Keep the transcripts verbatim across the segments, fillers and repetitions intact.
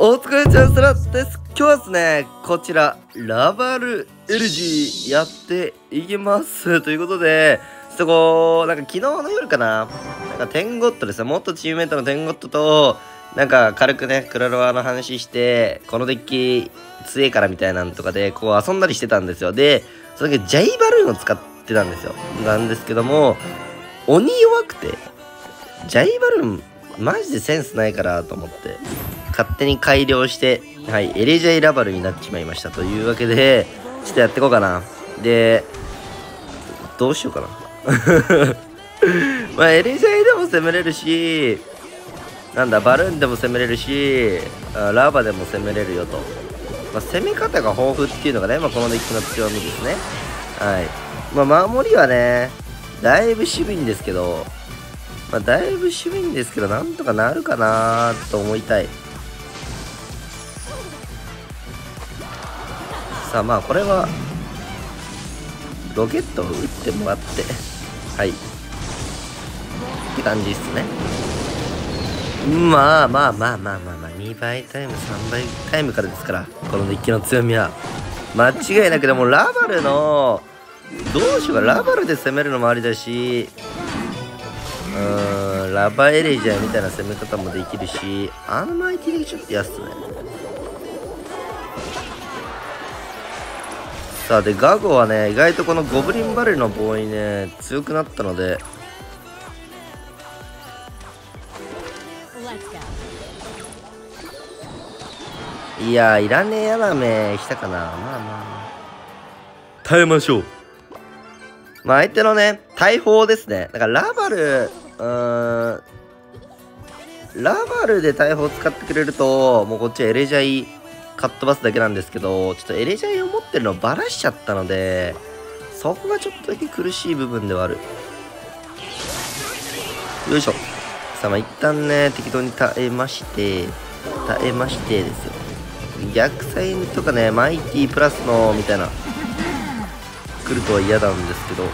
お疲れちゃんさらです。今日はですね、こちら、ラバルエルジーやっていきます。ということで、ちょっとこう、なんか昨日の夜かな、なんかテンゴットですね、元チームメイトのテンゴットと、なんか軽くね、クラロワの話して、このデッキ強えからみたいなんとかで、こう遊んだりしてたんですよ。で、その時ジャイバルーンを使ってたんですよ。なんですけども、鬼弱くて、ジャイバルーン、マジでセンスないからと思って、勝手に改良して、はい、エレジャイラバルになっちまいました。というわけで、ちょっとやっていこうかな。で、どうしようかな。まあ、エレジャイでも攻めれるし、なんだ、バルーンでも攻めれるし、ラバでも攻めれるよと。まあ、攻め方が豊富っていうのがね、まあ、このデッキの強みですね。はい。まあ、守りはね、だいぶ渋いんですけど、まあ、だいぶ渋いんですけど、なんとかなるかなと思いたい。さあ、まあ、これは、ロケットを打ってもらって、はい。って感じっすね。まあまあまあまあまあまあ、にばいタイム、さんばいタイムからですから、このデッキの強みは。間違いなく、でも、ラバルの、どうしようか、ラバルで攻めるのもありだし、うーん、ラバエレジャーみたいな攻め方もできるし、アーマイティでちょっと嫌っすね。さあ、でガゴはね、意外とこのゴブリンバレルのボーイね、強くなったので、いやー、いらねえやなめしたかな。まあまあ耐えましょう。まあ、相手のね、大砲ですね。だからラバル、うーん、ラバルで大砲使ってくれると、もうこっちはエレジャイかっ飛ばすだけなんですけど、ちょっとエレジャイを持ってるのをバラしちゃったので、そこがちょっとだけ苦しい部分ではある。よいしょ。さあ、まあ、一旦ね、適当に耐えまして、耐えましてですよ。逆サインとかね、マイティプラスの、みたいな。来るとは嫌なんですけど、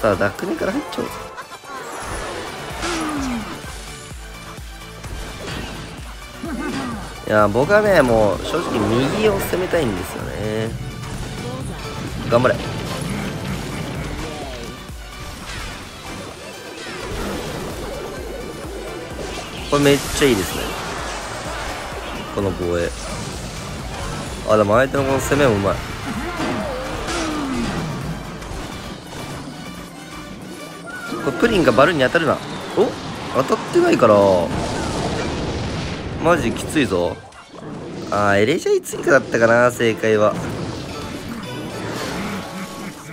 さあダクネから入っちゃおう。いやー、僕はね、もう正直右を攻めたいんですよね。頑張れ。これめっちゃいいですね、この防衛。あ、でも相手のこの攻めもうまい。これプリンがバルーンに当たるな。お、当たってないからマジきついぞ。あー、エレジャイ追加だったかな、正解は。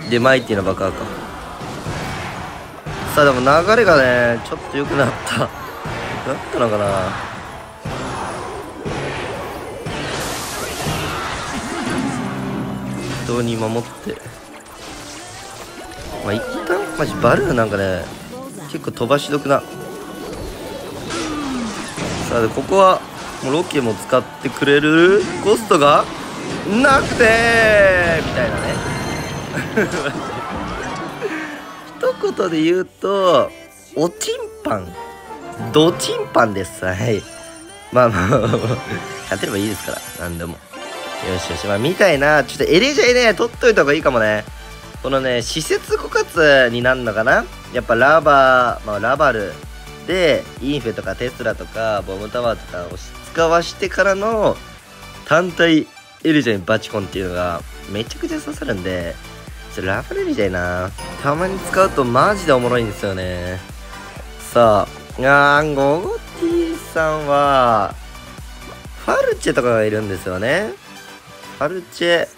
でマイティの爆破か。さあ、でも流れがね、ちょっと良くなったなったのかな。本当に守って、まあ、一旦マジバルーンなんかね、結構飛ばしどくな。さあ、でここはもうロケも使ってくれるコストがなくてみたいなね。一言で言うと、おちんぱんどちんぱんです。はい、まあまあ勝てればいいですから、何でも。よしよし、まあ、みたいな、ちょっとエレジャイね、取っといた方がいいかもね。このね、施設枯渇になるのかな、やっぱラバー、まあ、ラバルで、インフェとかテスラとか、ボムタワーとかを使わしてからの、単体エレジャイバチコンっていうのが、めちゃくちゃ刺さるんで、ちょっとラバルエレジャイな、たまに使うとマジでおもろいんですよね。さあ、あー、ゴゴティさんは、ファルチェとかがいるんですよね。ファルチェ、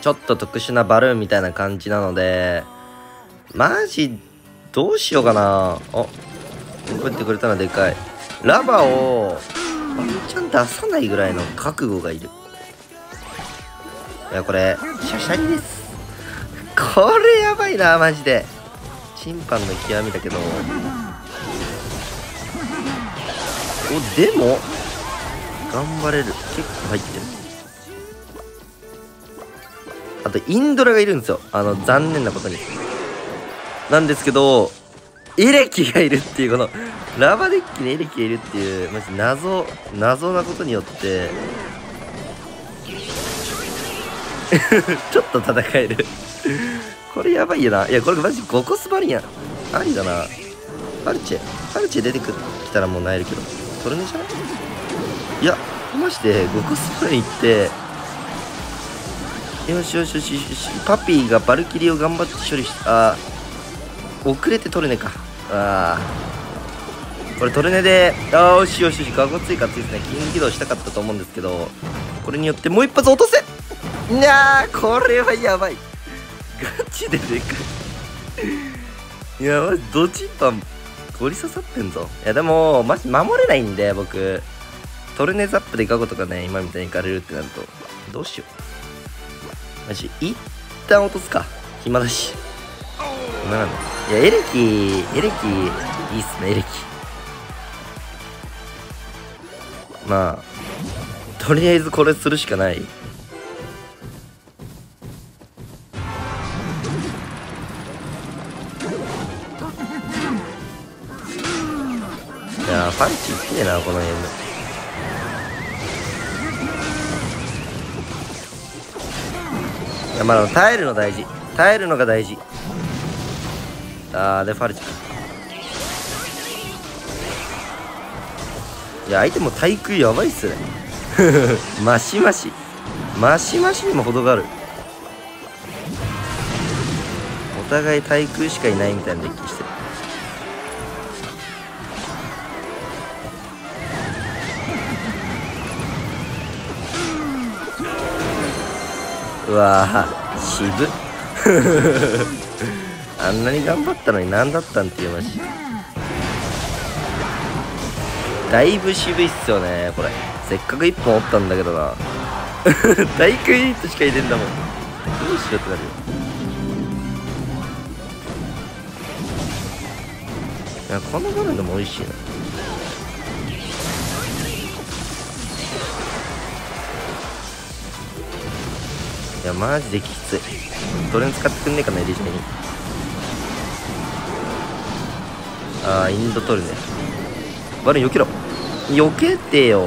ちょっと特殊なバルーンみたいな感じなので、マジ、どうしようかな。あ、打ってくれたのでかい。ラバーを、ワンチャン出さないぐらいの覚悟がいる。いや、これ、シャシャリです。これやばいな、マジで。チンパンの極みだけど。お、でも、頑張れる。結構入ってる。あとインドラがいるんですよ、あの残念なことになんですけど、エレキがいるっていう、このラバデッキにエレキがいるっていう、マジ謎謎なことによってちょっと戦えるこれやばいよな。いやこれマジごコスバリアンありだな。パルチェパルチェ出てきたらもう萎えるけど、トルネじゃない？いやマジでごコスバリアン行って、よしよしよしよし、パピーがバルキリーを頑張って処理して、あ遅れてトルネか。ああこれトルネで、あよしよしよし、ガゴ追加追加ですね。金起動したかったと思うんですけど、これによってもう一発落とせなあ。これはやばい、ガチででかいいやマジドチンパンゴリ刺さってんぞ。いやでもマジ守れないんで、僕トルネザップでガゴとかね、今みたいにいかれるってなるとどうしよう。マジ一旦落とすか、暇だし。暇なんだ。いやエレキエレキいいっすね。エレキまあとりあえずこれするしかない。いやーパンチいってえなこのゲーム。いやまだ耐えるの大事、耐えるのが大事。あーでファルチか。いや相手も対空やばいっすねマシマシマシマシにも程がある。お互い対空しかいないみたいなデッキしてる。うわぁ渋あんなに頑張ったのに何だったんっていうマジだいぶ渋いっすよね。これせっかくいっぽん折ったんだけどな大空ユニットしか入れんだもん、どうしようってなるよ。いやこの場面でも美味しいな。いやマジできつい。トレン使ってくんねえかな、エリジメに。ああインドトルネバルーン避けろ、避けてよ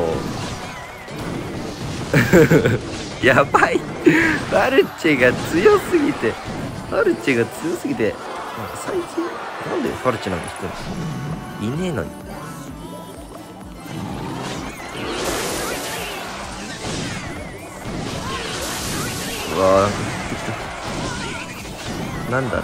やばいバルチェが強すぎて、バルチェが強すぎて、なんか最近なんでバルチェなんか引くのいねえのに。うわー降ってきた。なんだ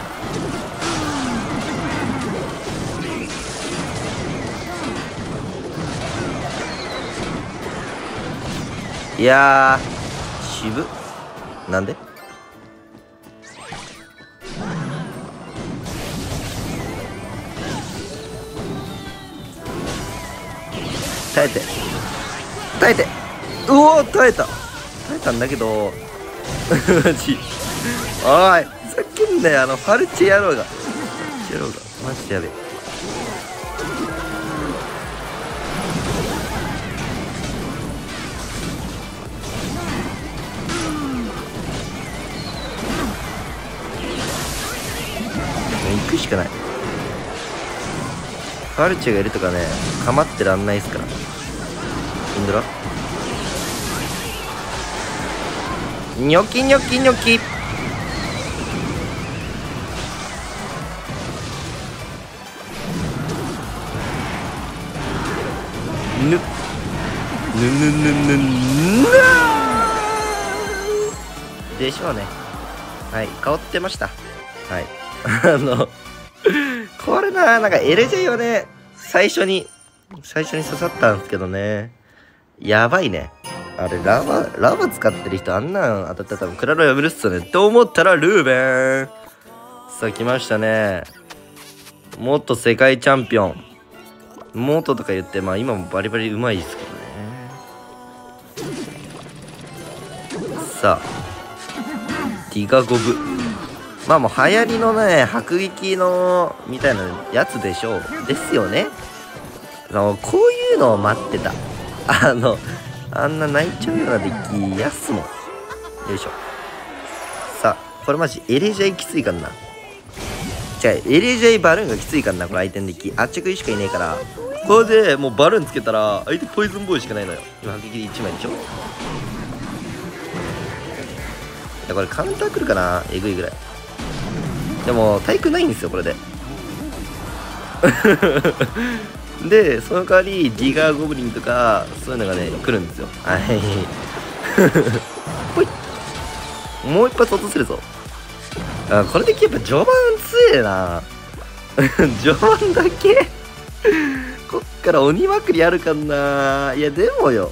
いやー渋っ。なんで耐えて耐えて、うおー耐えた耐えたんだけどマジおいふざけんなよ、あのファルチ野郎が野郎がマジでやべえ。行くしかない。ファルチがいるとかね、構ってらんないっすから。インドラニョキニョキニョキ、ぬっぬぬぬぬぬでしょうね。はい香ってました。はいあのこれな、なんか エルジェー をね最初に最初に刺さったんですけどね、やばいねあれ。ラバ、ラバ使ってる人あんなん当たったら多分クラロやめるっすよねって思ったらルーベンさあ来ましたね。元世界チャンピオン元とか言って、まあ今もバリバリうまいですけどね。さあディガゴブ、まあもう流行りのね迫撃のみたいなやつでしょうですよね。あのこういうのを待ってたあのあんな泣いちゃうようなデッキやすもん。よいしょ。さあこれマジエレジャイきついからな。違う エルジェー バルーンがきついからな、これ相手のデッキあっち食いしかいねえから、これでもうバルーンつけたら相手ポイズンボーイしかないのよ。今反撃でいちまいでしょ。いやこれカウンター来るかな、えぐいぐらい。でも対空ないんですよこれででその代わりギガーゴブリンとかそういうのがね来るんですよ。はいほいもう一発落とせるぞ。あこれでやっぱ序盤強えな序盤だけこっから鬼まくりあるかな。いやでもよ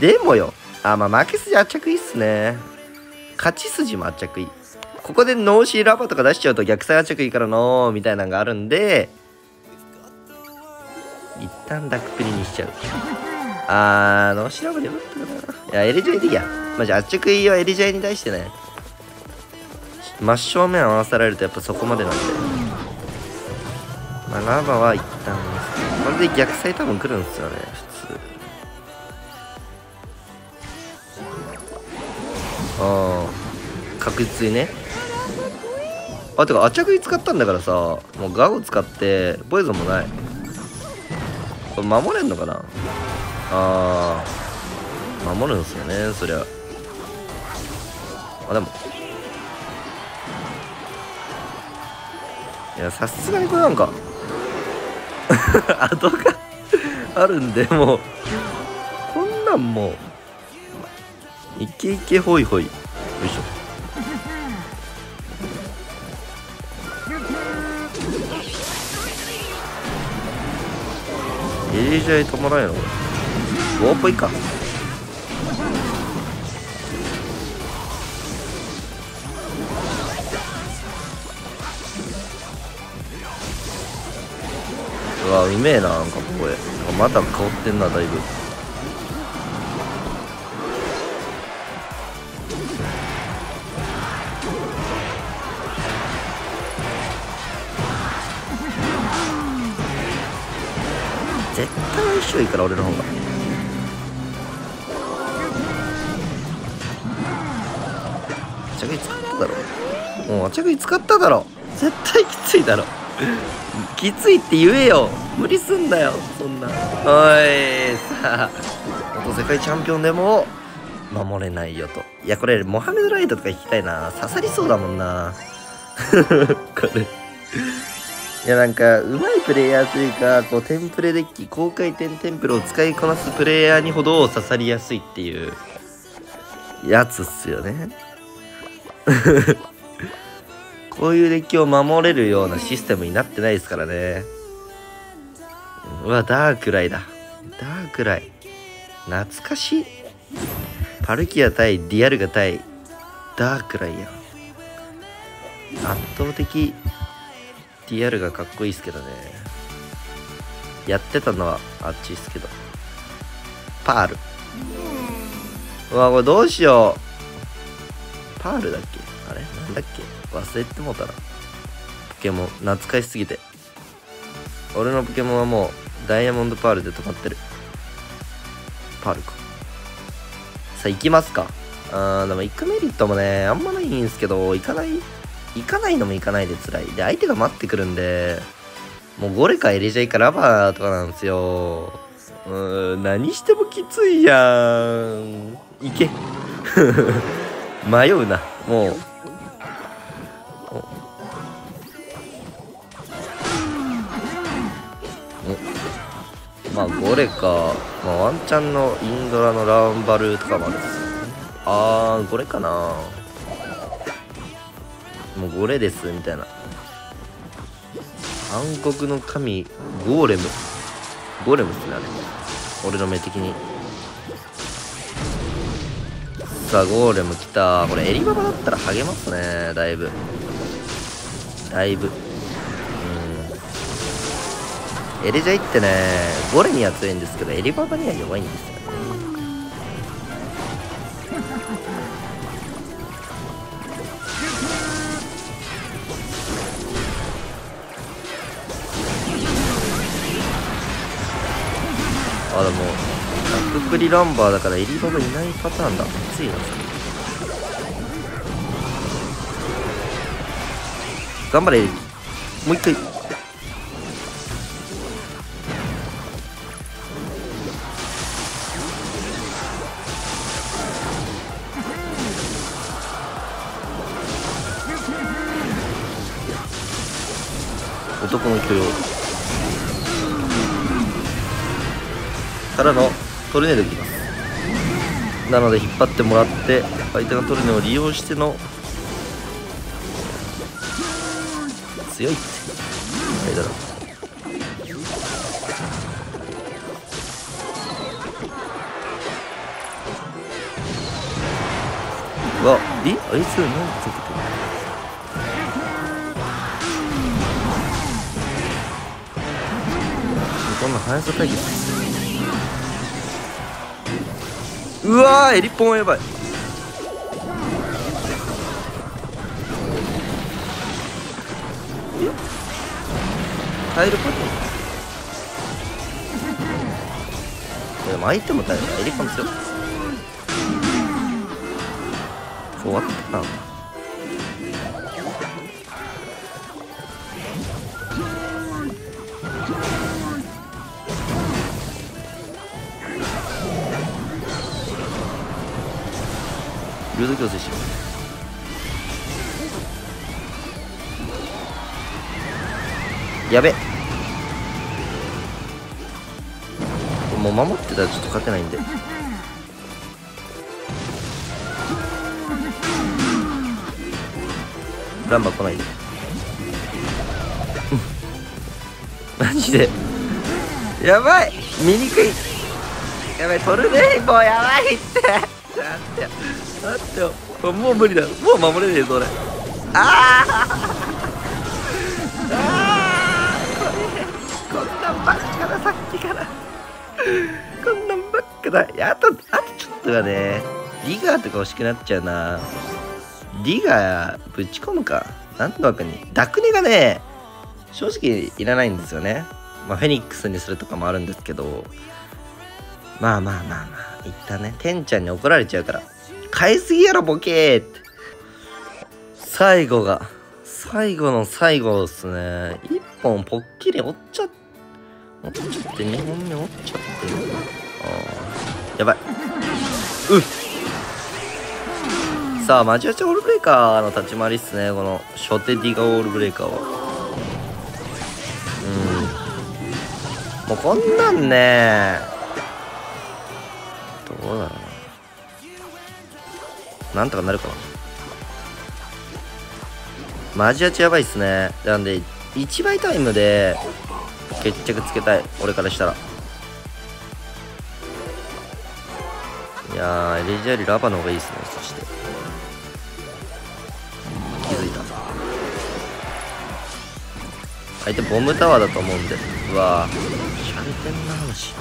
でもよあまあ負け筋圧着いいっすね。勝ち筋も圧着いい。ここでノーシーラバーとか出しちゃうと逆サイ圧着いいからのーみたいなのがあるんで、一旦ダックプリにしちゃう。あーノーシーラバーでよかったかな。いやエリジャイでいいや。まじ圧着いいはエリジャイに対してね真正面合わせられるとやっぱそこまでなんで、まあ、ラバは一旦これで逆サイ多分来るんですよね普通。ああ確実にね。あてか圧着使ったんだからさ、もうガゴ使ってポイズンもない。これ守れんのかな。ああ守るんですよねそりゃ。あでもいやさすがにこれなんか跡があるんで、もうこんなんもういけいけほいほいよいしょ。エリジャイ止まらんやろこれ。ワープいいかわ、うめえな、なんかここへまた香ってんな、だいぶ。絶対相性いいから俺の方が。あちゃぐい使っただろ、もうあちゃぐい使っただろ、絶対きついだろきついって言えよ、無理すんだよそんな。おいさあ元世界チャンピオンでも守れないよと。いやこれモハメドライドとか引きたいな、刺さりそうだもんなこれ。いやなんかうまいプレイヤーというか、こうテンプレデッキ高回転テンプレを使いこなすプレイヤーにほど刺さりやすいっていうやつっすよねこういうデッキを守れるようなシステムになってないですからね。うわダークライだ、ダークライ懐かしい。パルキア対ディアルガ対ダークライやん。圧倒的ディアルガかっこいいっすけどね。やってたのはあっちっすけど。パールうわこれどうしよう。パールだっけあれなんだっけ忘れてもうたな。ポケモン懐かしすぎて。俺のポケモンはもうダイヤモンドパールで止まってる。パールか。さあ行きますか。あーでも行くメリットもねあんまないんですけど、行かない行かないのも行かないで辛いで、相手が待ってくるんで、もうゴレかエレジャイかラバーとかなんですよ。うーん何してもきついやん。行け迷うなもう。まあゴレか、まあ、ワンチャンのインドラのランバルとかもあるんですよ。あーゴレかな、もうゴレですみたいな。暗黒の神ゴーレム、ゴーレムってなる俺の目的に。さあゴーレム来た。これエリババだったら励ますねだいぶだいぶ。エレジャイってねゴレには強いんですけどエリババには弱いんですよね。あでもダックプリランバーだからエリババいないパターンだ。熱いな。頑張れ。もう一回。男の許容からのトルネードいきます。なので引っ張ってもらって相手のトルネを利用しての強いってあれだろう。うわえあいつ何つけてるの。こんな速さ対決。うわーエリポンはやばい。耐えることでも相手も耐えるエリポンですよ。終わったな。ルード強制しよう。やべもう守ってたらちょっと勝てないんでランバー来ないでマジでやばい醜いやばいトルネードやばいってだってだってよもう無理だもう守れねえぞ俺。ああこれこんなんばっかださっきからこんなんばっかだ。いやあとあとちょっとがねリガーとか欲しくなっちゃうな。リガーぶち込むかなんとなくにダクネがね正直いらないんですよね。まあフェニックスにするとかもあるんですけどまあまあまあまあいったね。てんちゃんに怒られちゃうから買いすぎやろボケーって。最後が最後の最後ですね。一本ポッキリ折っちゃっ折っちゃってにほんめ折っちゃってあやばい。うっさあマジアチオールブレイカーの立ち回りっすね。この初手ディガオールブレイカーはうんもうこんなんねどうだろうな。なんとかなるかな。マジアチやばいっすね。なんでいちばいタイムで決着つけたい俺からしたら。いやーエレジアリラバの方がいいっすね。そして気づいた相手ボムタワーだと思うんで。うわーしゃれてんな話。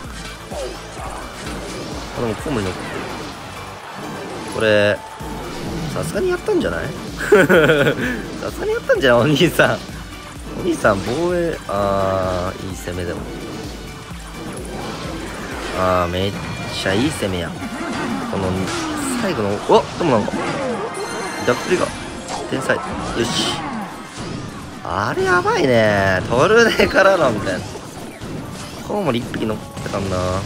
でもコムに残ってるこれさすがにやったんじゃないさすがにやったんじゃないお兄さんお兄さん防衛あーいい攻めでもあーめっちゃいい攻めやこの最後のおでもなんかダックプリが天才よしあれやばいねトルネからのみたいな。コウモリいっぴき乗ってたんだ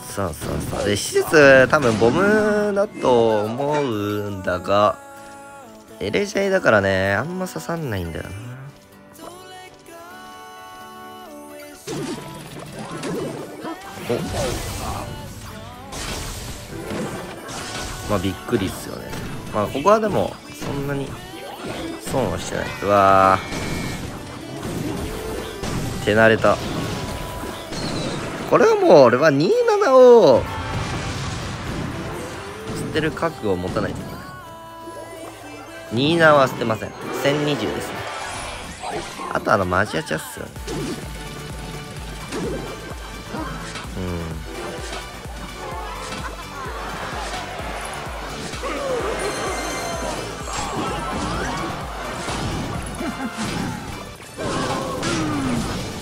さあさあさあで施設多分ボムだと思うんだがエレジャイだからねあんま刺さんないんだよな。おまあびっくりっすよね。まあここはでもそんなに損はしてない。うわー手慣れた。これはもう俺はにじゅうななを捨てる覚悟を持たないといけない。にじゅうななは捨てません。せんにじゅうですね。あとあのマジアチャっすよね。う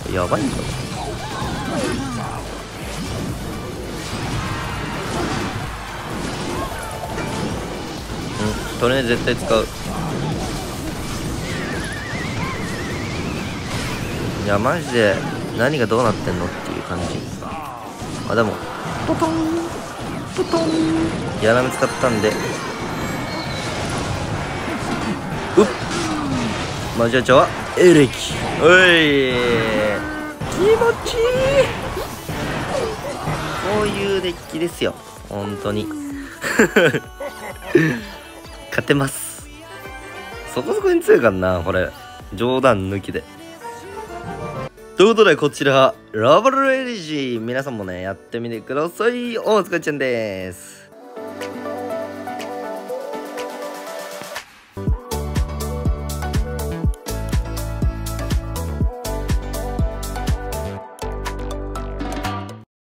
んやばいんだろトルネ絶対使う。やマジで何がどうなってんのっていう感じ。あでもトトントトンやらめ使ったんで、うっマジアチャはエレキ、おい気持ちいい、こういうデッキですよ本当に勝てます。そこそこに強いからなこれ、冗談抜きで。ということでこちらラバルエリジー、皆さんもねやってみてください。大塚ちゃんです。